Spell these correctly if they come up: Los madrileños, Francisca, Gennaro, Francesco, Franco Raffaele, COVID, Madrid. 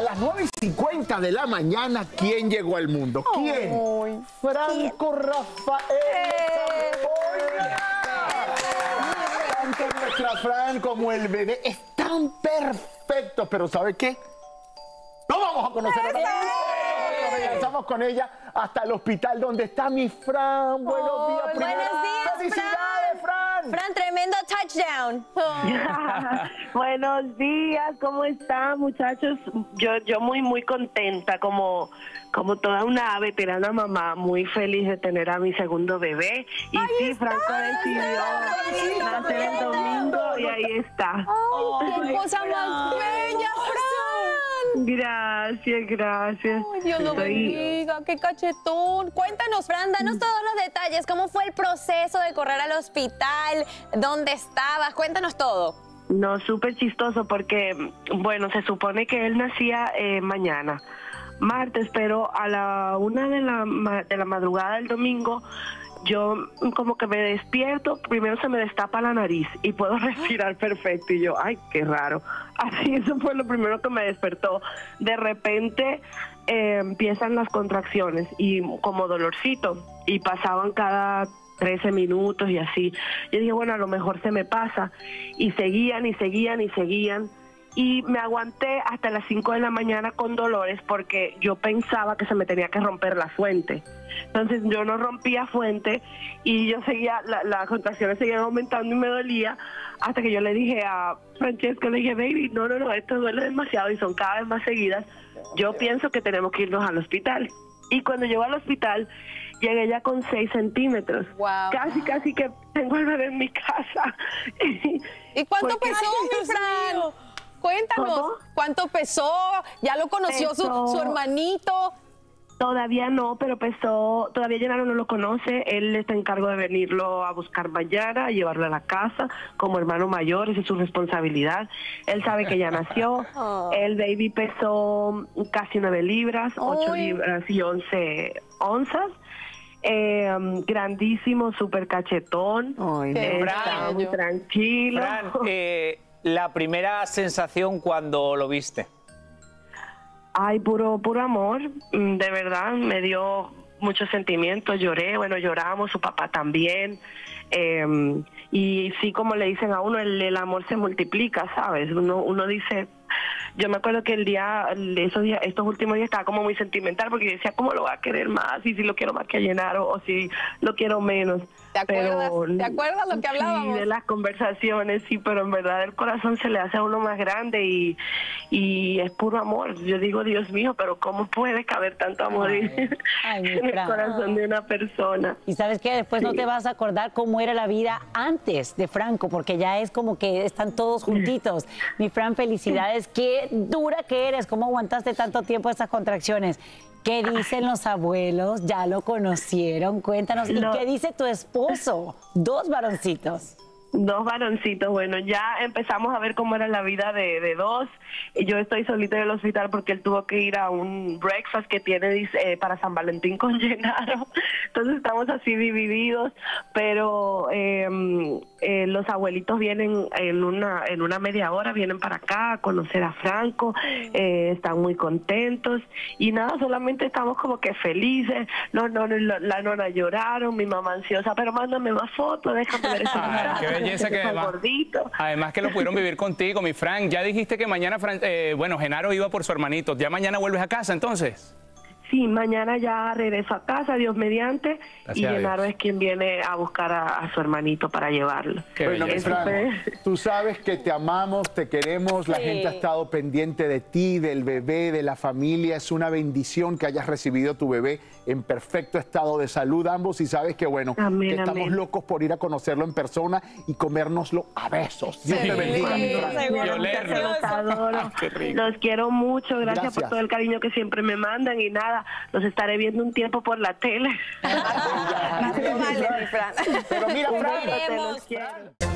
A las 9:50 de la mañana, ¿quién llegó al mundo? ¿Quién? Ay, Franco Raffaele. Tanto nuestra Fran como el bebé están perfectos, pero ¿sabe qué? ¡No vamos a conocer a Fran! Regresamos con ella hasta el hospital donde está mi Fran. Buenos días, primera. Buenos días, ¡felicidades, Fran! Fran, tremendo touchdown. Buenos días, ¿cómo están, muchachos? Yo muy contenta, como toda una veterana mamá, muy feliz de tener a mi segundo bebé. Y ahí sí, está. Franco decidió nacer el domingo y ahí está. Oh, ¡qué cosa más bella, Fran! Gracias, gracias. Oh, Dios lo bendiga, qué cachetón. Cuéntanos, Fran, danos todos los detalles. ¿Cómo fue el proceso de correr al hospital? ¿Dónde estabas? Cuéntanos todo. No, súper chistoso porque, bueno, se supone que él nacía mañana, martes, pero a la 1 de la madrugada del domingo yo como que me despierto, primero se me destapa la nariz y puedo respirar perfecto y yo, ay, qué raro. Así, eso fue lo primero que me despertó. De repente empiezan las contracciones y como dolorcito y pasaban cada 13 minutos y así. Yo dije, bueno, a lo mejor se me pasa. Y seguían, y seguían, y seguían. Y me aguanté hasta las 5 de la mañana con dolores porque yo pensaba que se me tenía que romper la fuente. Entonces yo no rompía fuente y yo seguía, las contracciones seguían aumentando y me dolía hasta que yo le dije a Francesco, le dije, baby, no, esto duele demasiado y son cada vez más seguidas. Yo pienso que tenemos que irnos al hospital. Y cuando llego al hospital, llegué ya con 6 centímetros. Wow. Casi que tengo el bebé en mi casa. ¿Y cuánto pesó, mi Fran? Cuéntanos. ¿Cómo? ¿Cuánto pesó? ¿Ya lo conoció su hermanito? Todavía no, pero pesó, todavía Gennaro no lo conoce, él está en cargo de venirlo a buscar mañana, a llevarlo a la casa, como hermano mayor, esa es su responsabilidad, él sabe que ya nació, el baby pesó casi 9 libras, 8 libras y 11 onzas, grandísimo, súper cachetón, estaba muy tranquilo. Fran, la primera sensación cuando lo viste. Ay, puro amor, de verdad, me dio muchos sentimientos, lloré, bueno, lloramos, su papá también, y sí, como le dicen a uno, el amor se multiplica, ¿sabes? Uno dice, yo me acuerdo que estos últimos días estaba como muy sentimental, porque yo decía, ¿cómo lo va a querer más? Y si lo quiero más que a Gennaro, o si lo quiero menos. ¿Te acuerdas lo que hablábamos? Sí, de las conversaciones, sí, pero en verdad el corazón se le hace a uno más grande y es puro amor. Yo digo, Dios mío, pero ¿cómo puede caber tanto amor en el corazón de una persona? Y ¿sabes qué? Después no te vas a acordar cómo era la vida antes de Franco, porque ya es como que están todos juntitos. Mi Fran, felicidades. Qué dura que eres, cómo aguantaste tanto tiempo estas contracciones. ¿Qué dicen los abuelos? Ya lo conocieron, cuéntanos. ¿Y qué dice tu esposo? 2 varoncitos. 2 varoncitos, bueno, ya empezamos a ver cómo era la vida de 2. Yo estoy solita en el hospital porque él tuvo que ir a un breakfast que tiene para San Valentín con Gennaro. Entonces estamos así divididos, pero los abuelitos vienen en una media hora, vienen para acá a conocer a Franco, están muy contentos y nada, solamente estamos como que felices. La nona lloraron, mi mamá ansiosa, pero mándame más fotos, déjame ver esa. Belleza que además que lo pudieron vivir contigo, mi Frank. Ya dijiste que mañana, bueno, Gennaro iba por su hermanito. ¿Ya mañana vuelves a casa, entonces? Sí, mañana ya regreso a casa, Dios mediante. Gracias. Y Gennaro es quien viene a buscar a su hermanito para llevarlo. Bueno, mi Fran, tú sabes que te amamos, te queremos. La gente ha estado pendiente de ti, del bebé, de la familia. Es una bendición que hayas recibido tu bebé en perfecto estado de salud ambos. Y sabes que, bueno, amén, que estamos locos por ir a conocerlo en persona y comérnoslo a besos. Dios te bendiga, mi Fran. Los quiero mucho. Gracias por todo el cariño que siempre me mandan. Y nada, los estaré viendo un tiempo por la tele. Pero mira, Fran, te los quiero.